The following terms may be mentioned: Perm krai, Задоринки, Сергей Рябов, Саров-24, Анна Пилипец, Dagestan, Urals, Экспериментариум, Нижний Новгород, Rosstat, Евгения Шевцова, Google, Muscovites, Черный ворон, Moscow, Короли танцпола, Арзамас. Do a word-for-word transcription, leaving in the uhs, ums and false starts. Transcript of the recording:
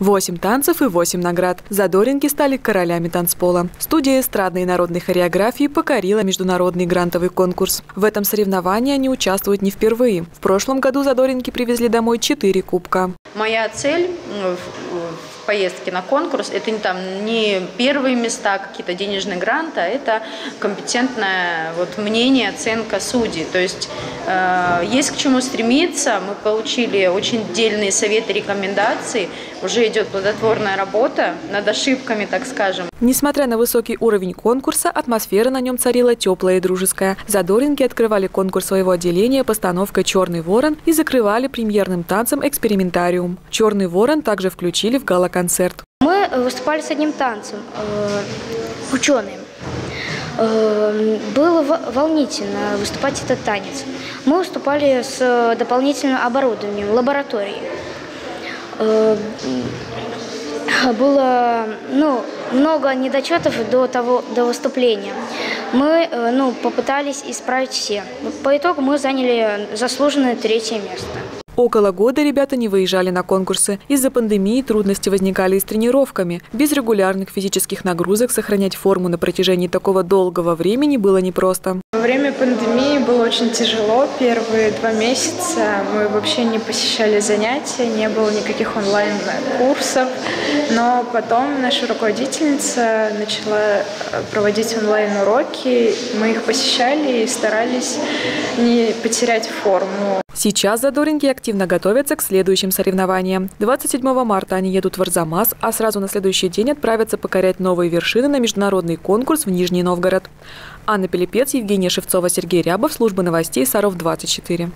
восемь танцев и восемь наград. Задоринки стали королями танцпола. Студия эстрадной и народной хореографии покорила международный грантовый конкурс. В этом соревновании они участвуют не впервые. В прошлом году Задоринки привезли домой четыре кубка. Моя цель в поездке на конкурс – это не, там, не первые места, какие-то денежные гранты, а это компетентное вот, мнение, оценка судей. То есть э, есть к чему стремиться. Мы получили очень дельные советы, рекомендации. Уже идет плодотворная работа над ошибками, так скажем. Несмотря на высокий уровень конкурса, атмосфера на нем царила теплая и дружеская. Задоринки открывали конкурс своего отделения постановкой «Черный ворон» и закрывали премьерным танцем «Экспериментариум». «Черный ворон» также включили в гала-концерт. Мы выступали с одним танцем, ученым. Было волнительно выступать этот танец. Мы выступали с дополнительным оборудованием, лабораторией. Было ну, много недочетов до, того, до выступления. Мы ну, попытались исправить все. По итогу мы заняли заслуженное третье место. Около года ребята не выезжали на конкурсы. Из-за пандемии трудности возникали и с тренировками. Без регулярных физических нагрузок сохранять форму на протяжении такого долгого времени было непросто. Во время пандемии было очень тяжело. Первые два месяца мы вообще не посещали занятия, не было никаких онлайн-курсов. Но потом наша руководительница начала проводить онлайн-уроки. Мы их посещали и старались не потерять форму. Сейчас задоринки активно готовятся к следующим соревнованиям. двадцать седьмого марта они едут в Арзамас, а сразу на следующий день отправятся покорять новые вершины на международный конкурс в Нижний Новгород. Анна Пилипец, Евгения Шевцова, Сергей Рябов, служба новостей Саров двадцать четыре.